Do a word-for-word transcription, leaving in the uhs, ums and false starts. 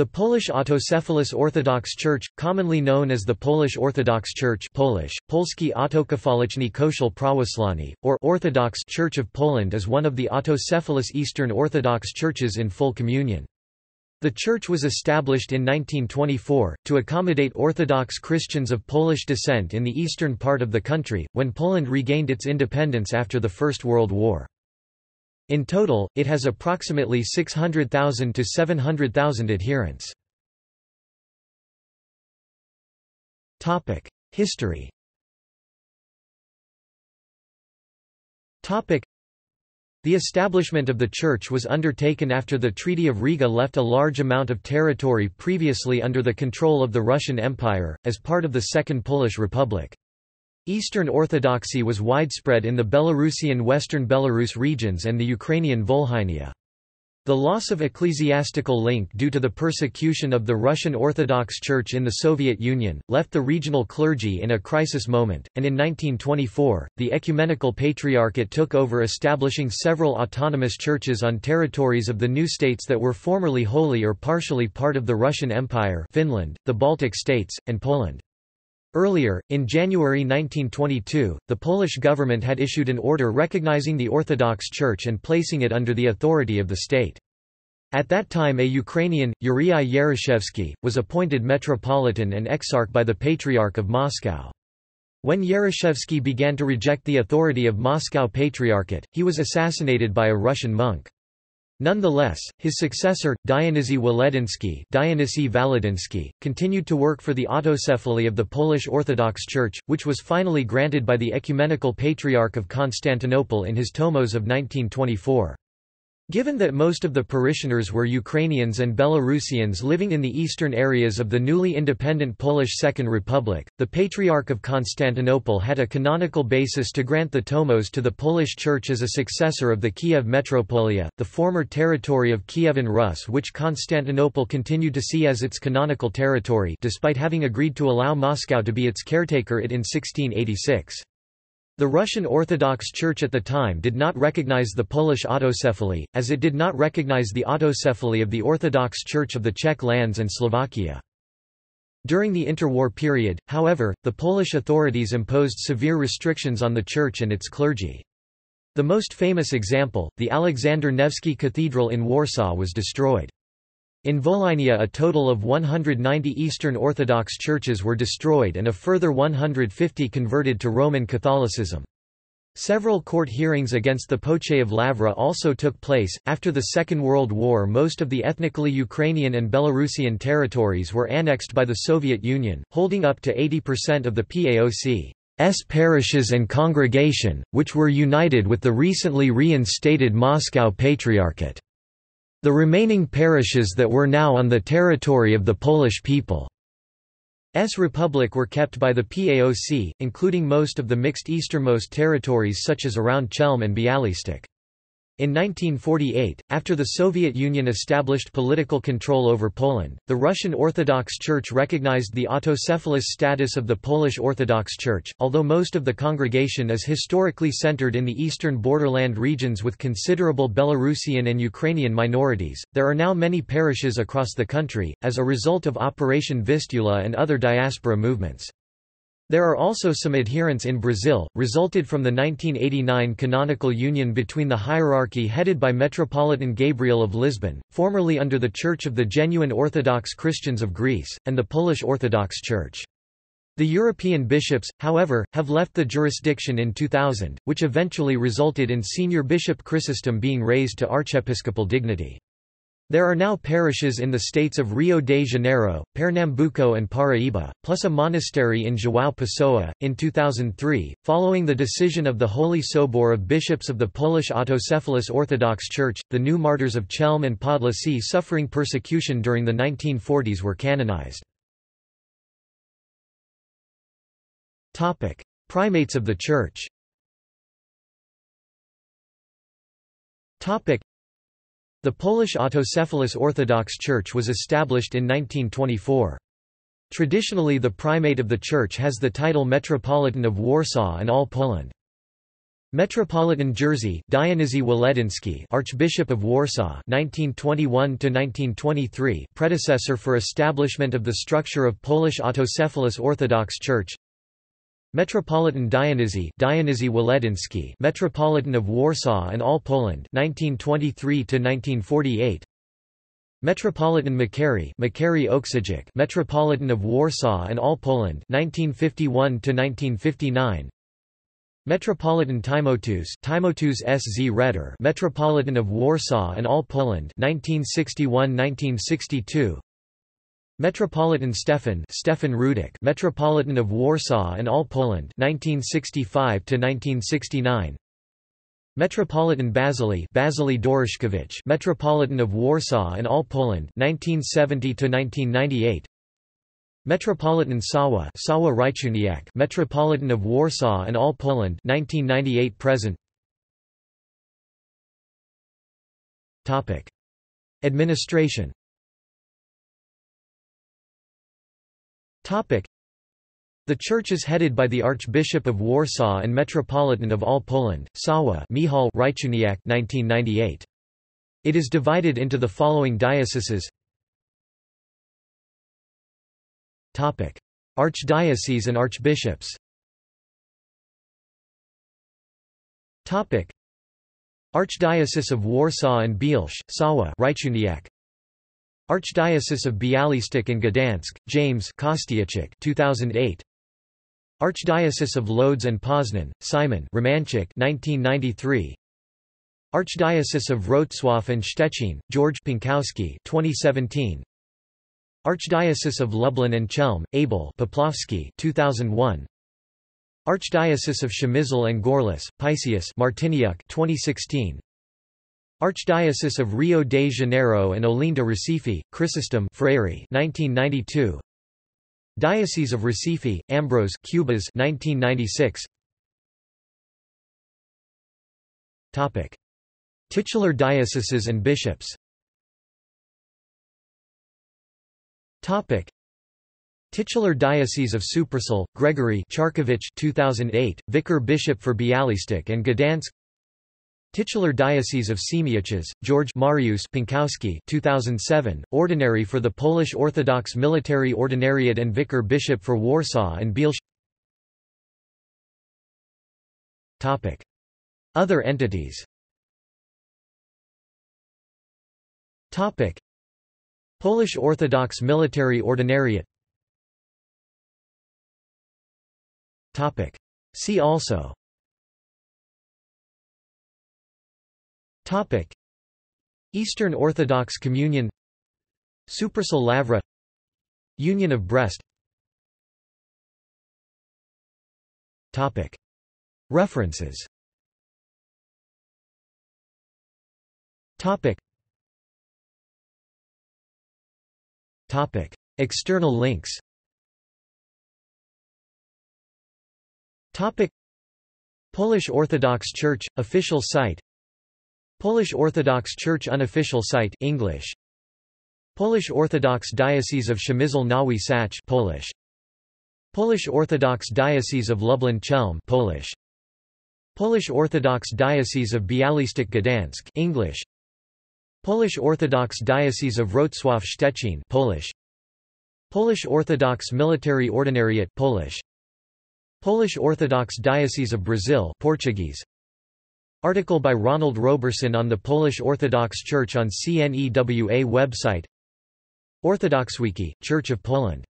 The Polish Autocephalous Orthodox Church, commonly known as the Polish Orthodox Church (Polish: Polski Autokefaliczny Kościół Prawosławny, or Orthodox Church of Poland, is one of the autocephalous Eastern Orthodox churches in full communion. The church was established in nineteen twenty-four, to accommodate Orthodox Christians of Polish descent in the eastern part of the country, when Poland regained its independence after the First World War. In total, it has approximately six hundred thousand to seven hundred thousand adherents. History. The establishment of the Church was undertaken after the Treaty of Riga left a large amount of territory previously under the control of the Russian Empire, as part of the Second Polish Republic. Eastern Orthodoxy was widespread in the Belarusian Western Belarus regions and the Ukrainian Volhynia. The loss of ecclesiastical link due to the persecution of the Russian Orthodox Church in the Soviet Union, left the regional clergy in a crisis moment, and in nineteen twenty-four, the Ecumenical Patriarchate took over, establishing several autonomous churches on territories of the new states that were formerly wholly or partially part of the Russian Empire, Finland, the Baltic states, and Poland. Earlier, in January nineteen twenty-two, the Polish government had issued an order recognizing the Orthodox Church and placing it under the authority of the state. At that time a Ukrainian, Yuriy Yaroszewski, was appointed metropolitan and exarch by the Patriarch of Moscow. When Yaroszewski began to reject the authority of Moscow Patriarchate, he was assassinated by a Russian monk. Nonetheless, his successor, Dionizy Waledyński, Dionizy Waledyński, continued to work for the autocephaly of the Polish Orthodox Church, which was finally granted by the Ecumenical Patriarch of Constantinople in his Tomos of nineteen twenty-four. Given that most of the parishioners were Ukrainians and Belarusians living in the eastern areas of the newly independent Polish Second Republic, the Patriarch of Constantinople had a canonical basis to grant the Tomos to the Polish Church as a successor of the Kiev Metropolia, the former territory of Kievan Rus, which Constantinople continued to see as its canonical territory despite having agreed to allow Moscow to be its caretaker it in sixteen eighty-six. The Russian Orthodox Church at the time did not recognize the Polish autocephaly, as it did not recognize the autocephaly of the Orthodox Church of the Czech lands and Slovakia. During the interwar period, however, the Polish authorities imposed severe restrictions on the church and its clergy. The most famous example, the Alexander Nevsky Cathedral in Warsaw, was destroyed. In Volynia a total of one hundred ninety Eastern Orthodox churches were destroyed and a further one hundred fifty converted to Roman Catholicism. Several court hearings against the Poche of Lavra also took place. After the Second World War, most of the ethnically Ukrainian and Belarusian territories were annexed by the Soviet Union, holding up to eighty percent of the P A O C's parishes and congregation, which were united with the recently reinstated Moscow Patriarchate. The remaining parishes that were now on the territory of the Polish People's Republic were kept by the P A O C, including most of the mixed easternmost territories such as around Chelm and Bialystok. In nineteen forty-eight, after the Soviet Union established political control over Poland, the Russian Orthodox Church recognized the autocephalous status of the Polish Orthodox Church, although most of the congregation is historically centered in the eastern borderland regions with considerable Belarusian and Ukrainian minorities. There are now many parishes across the country, as a result of Operation Vistula and other diaspora movements. There are also some adherents in Brazil, resulted from the nineteen eighty-nine canonical union between the hierarchy headed by Metropolitan Gabriel of Lisbon, formerly under the Church of the Genuine Orthodox Christians of Greece, and the Polish Orthodox Church. The European bishops, however, have left the jurisdiction in two thousand, which eventually resulted in senior bishop Chrysostom being raised to archiepiscopal dignity. There are now parishes in the states of Rio de Janeiro, Pernambuco, and Paraíba, plus a monastery in João Pessoa. In two thousand three, following the decision of the Holy Sobor of Bishops of the Polish Autocephalous Orthodox Church, the new martyrs of Chelm and Podlasie suffering persecution during the nineteen forties were canonized. Topic: Primates of the Church. Topic: The Polish Autocephalous Orthodox Church was established in nineteen twenty-four. Traditionally the primate of the church has the title Metropolitan of Warsaw and all Poland. Metropolitan Jerzy, Dionizy Waledyński, Archbishop of Warsaw nineteen twenty-one to nineteen twenty-three, predecessor for establishment of the structure of Polish Autocephalous Orthodox Church. Metropolitan Dionizy, Dionizy Waledyński, Metropolitan of Warsaw and all Poland nineteen twenty-three to nineteen forty-eight. Metropolitan Makary, Makary Oksajic, Metropolitan of Warsaw and all Poland nineteen fifty-one to nineteen fifty-nine. Metropolitan Tymotus, Tymotus S Z Reder, Metropolitan of Warsaw and all Poland nineteen sixty-one to nineteen sixty-two. Metropolitan Stefan, Stefan Rudik, Metropolitan of Warsaw and all Poland nineteen sixty-five to nineteen sixty-nine. Metropolitan Basili, Basili Doroshkovich, Metropolitan of Warsaw and all Poland nineteen seventy to nineteen ninety-eight. Metropolitan Sawa, Sawa Hrycuniak, Metropolitan of Warsaw and all Poland nineteen ninety-eight present. Topic: Administration. Topic: The church is headed by the Archbishop of Warsaw and Metropolitan of all Poland, Sawa Michał Hrycuniak, nineteen ninety-eight. It is divided into the following dioceses. Topic: Archdiocese and archbishops. Topic: Archdiocese of Warsaw and Bielsk, Sawa Hrycuniak. Archdiocese of Bialystok and Gdansk, James Kostiachik, two thousand eight. Archdiocese of Lodz and Poznan, Simon Romanchik, nineteen ninety-three. Archdiocese of Wrocław and Szczecin, George Pinkowski, twenty seventeen. Archdiocese of Lublin and Chelm, Abel Poplawski, two thousand one. Archdiocese of Przemysl and Gorlice, Pisius Martiniak, twenty sixteen. Archdiocese of Rio de Janeiro and Olinda Recife, Chrysostom Freire, nineteen ninety-two. Diocese of Recife, Ambrose Cubas, nineteen ninety-six. Topic: Titular dioceses and bishops. Topic: Titular Diocese of Suppresol, Gregory Czarkovich, two thousand eight, Vicar Bishop for Bialystok and Gdansk. Titular Diocese of Siemiacz, George Mariusz Pankowski, two thousand seven, Ordinary for the Polish Orthodox Military Ordinariate and Vicar Bishop for Warsaw and Bielsk. Topic: Other entities. Topic: Polish Orthodox Military Ordinariate. Topic: See also. Topic: Eastern Orthodox Communion. Suppresol Lavra. Union of Brest. Topic: References. Topic: Topic: External links. Topic: Polish Orthodox Church official site. Polish Orthodox Church unofficial site, English. Polish Orthodox Diocese of Przemysl Nowy Sacz, Polish. Polish Orthodox Diocese of Lublin Chelm, Polish. Polish Orthodox Diocese of Bialystok Gdansk, English. Polish Orthodox Diocese of Wrocław Szczecin, Polish. Polish Orthodox Military Ordinariate, Polish. Polish Orthodox Diocese of Brazil, Portuguese. Article by Ronald Roberson on the Polish Orthodox Church on C N E W A website. OrthodoxWiki, Church of Poland.